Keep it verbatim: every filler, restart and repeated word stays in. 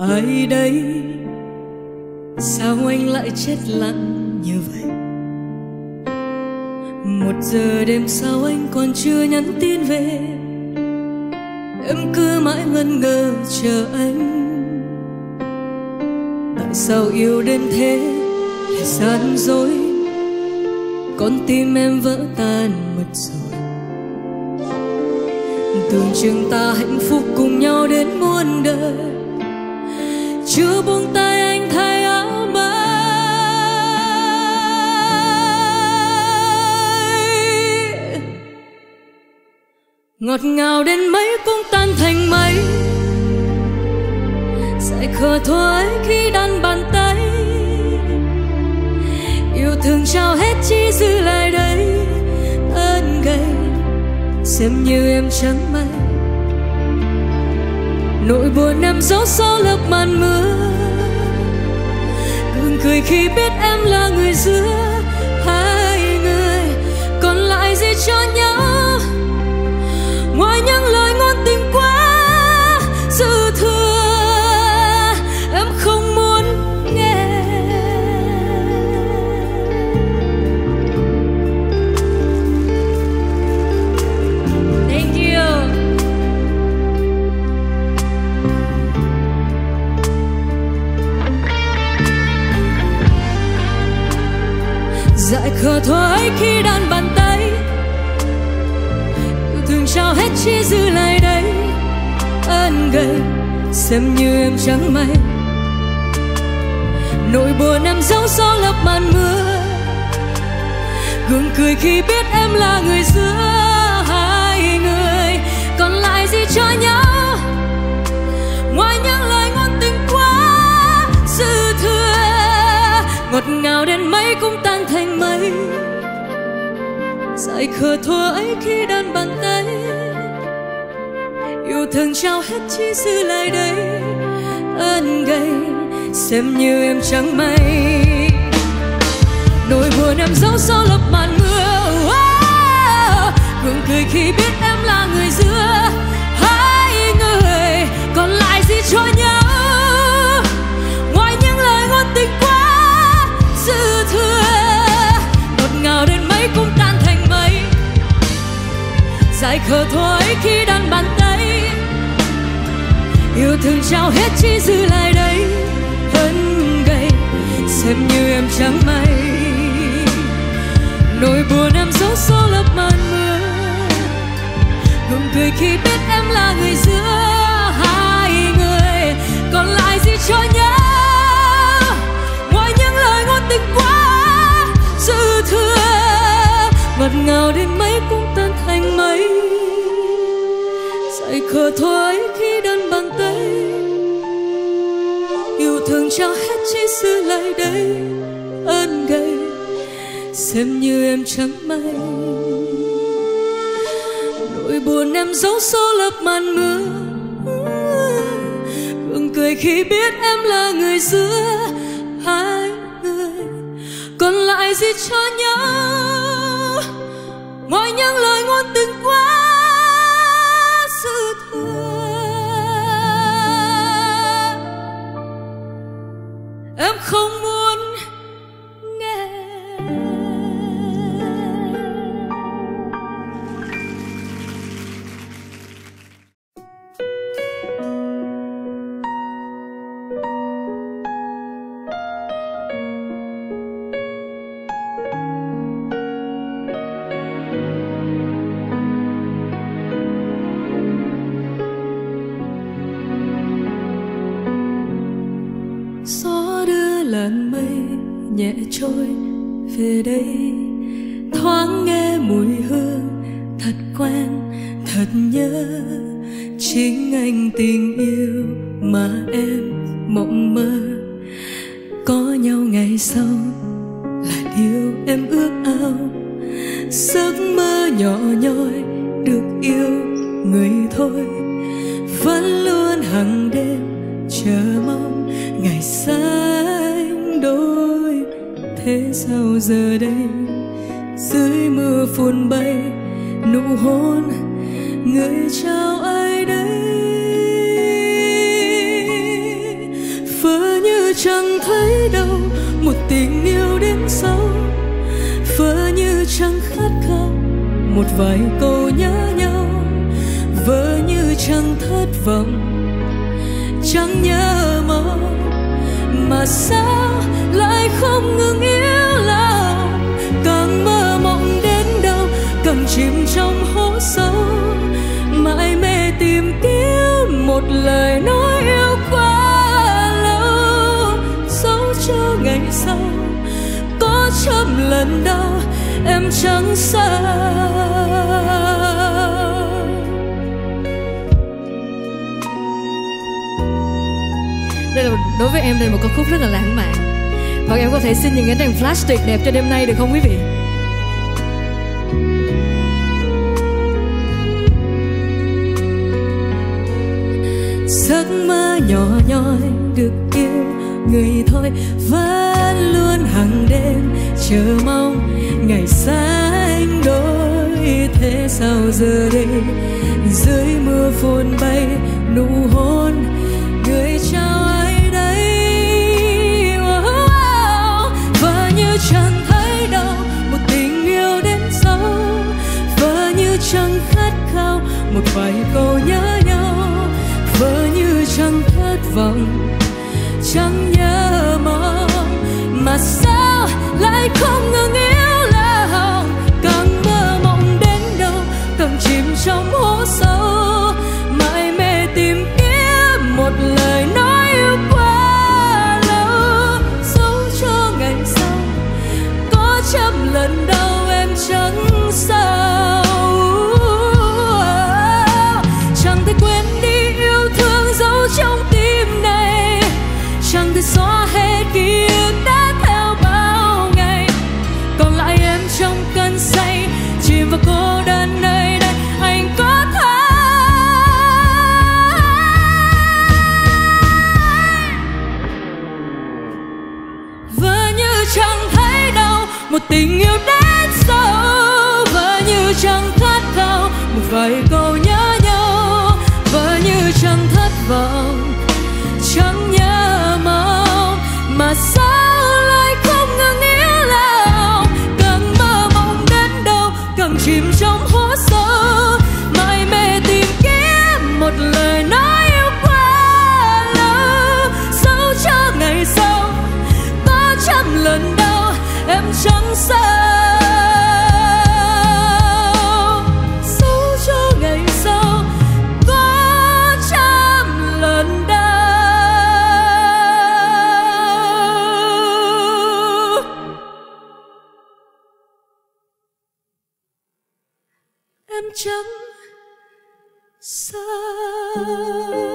Ai đấy, sao anh lại chết lặng như vậy? Một giờ đêm sao anh còn chưa nhắn tin về? Em cứ mãi ngẩn ngơ chờ anh. Tại sao yêu đến thế lại gian dối? Con tim em vỡ tan mất rồi. Tưởng chừng ta hạnh phúc cùng nhau đến muôn đời, chưa buông tay anh thay áo mây. Ngọt ngào đến mấy cũng tan thành mây, sẽ khờ thôi khi đan bàn tay. Yêu thương trao hết chỉ giữ lại đây ơn gầy, xem như em chẳng may. Nỗi buồn em giấu sau lớp màn mưa, gương cười khi biết em là người giữa hai người. Còn lại gì cho nhau ngoài những lời ngôn tình quá dư thừa em không muốn nghe. Thank you. Dại khờ thôi khi đan bàn tay, yêu thương trao hết chỉ giữ lại đây ơn gầy, xem như em chẳng may. Nỗi buồn em giấu gió lấp màn mưa, gương cười khi biết em là người giữa hai người. Còn lại gì cho nhau ngoài những lời ngôn tình quá dư thừa. Ngọt ngào đến mấy cũng tan thành mây, dại khờ thua ấy khi đan bàn tay. Yêu thương trao hết chỉ giữ lại đây ơn gầy, xem như em chẳng may. Nỗi buồn em giấu sau lớp màn mưa, wow. Gương cười khi biết em là người giữa hai người. Còn lại gì cho nhau ngoài những lời ngôn tình quá dư thừa. Ngọt ngào đến mấy cũng tan thành mây, dại khờ thôi khi đan bàn tay. Yêu thương trao hết chỉ giữ lại đây ơn gầy, xem như em chẳng may. Nỗi buồn em giấu sau lớp màn mưa, gượng cười khi biết em là người giữa hai người. Còn lại gì cho nhau tình quá dư thừa. Ngọt ngào đến mấy cũng tan thành mây, dại khờ thôi khi đan bàn tay. Yêu thương trao hết chỉ giữ lại đây ơn gầy, xem như em chẳng may. Nỗi buồn em giấu sau lớp màn mưa, gượng cười khi biết em là người giữa hai. Còn lại gì cho nhau ngoài những lời ngôn tình quá dư thừa em không muốn nghe. Trôi về đây thoáng nghe mùi hương thật quen thật nhớ. Chính anh tình yêu mà em mộng mơ, có nhau ngày sau là điều em ước ao. Giấc mơ nhỏ nhoi được yêu người thôi, vẫn luôn hằng đêm chờ mong ngày sánh đôi. Thế sao giờ đây dưới mưa phùn bay nụ hôn người trao ai đấy? chẳng thấy đâu một tình yêu đến sâu vỡ như chẳng khát khao một vài câu nhớ nhau, vỡ như chẳng thất vọng chẳng nhớ mong. Mà sao lại không ngừng yêu lòng, càng mơ mộng đến đâu càng chìm trong hố sâu, mãi mê tìm kiếm một lời nói yêu quá lâu. Dẫu cho ngày sau có trăm lần đau em chẳng xa, đây là đối với em đây là một ca khúc rất là lãng mạn. Và em có thể xin những cái đèn flash tuyệt đẹp cho đêm nay được không quý vị? Giấc mơ nhỏ nhoi được yêu người thôi vẫn luôn hàng đêm chờ mong ngày xa anh đôi. Thế sao giờ đây dưới mưa phồn bay nụ hôn người trao ai đấy, oh, vỡ như chẳng thấy đâu một tình yêu đến sâu, vỡ như chẳng khát khao một vài câu nhớ nhau, vỡ như chẳng thất vọng chẳng nhớ mong. Mà sao lại không ngừng yêu lòng, càng mơ mộng đến đâu càng chìm trong hố sâu, mãi mê tìm kiếm một lời nói yêu quá lâu. Dẫu cho ngày sau có trăm lần đau em chẳng sao, chẳng thể quên đi yêu thương giấu trong tim này, chẳng thể xóa hết ký ức đã theo bao ngày. Còn lại em trong cơn say chìm vào cô đơn nơi đây, anh có thấy vỡ như chẳng thấy đâu một tình yêu đến sâu, vỡ như chẳng khát khao một vài câu nhớ nhau, vỡ như chẳng thất vọng chẳng nhớ mong. Mà sao lại không ngừng yêu lòng, càng mơ mộng đến đâu càng chìm trong hố sâu, mãi mê tìm kiếm một lời nói yêu quá lâu. Dẫu cho ngày sau có trăm lần đau em chẳng sao, dẫu cho ngày sau có trăm lần đau em chẳng sao.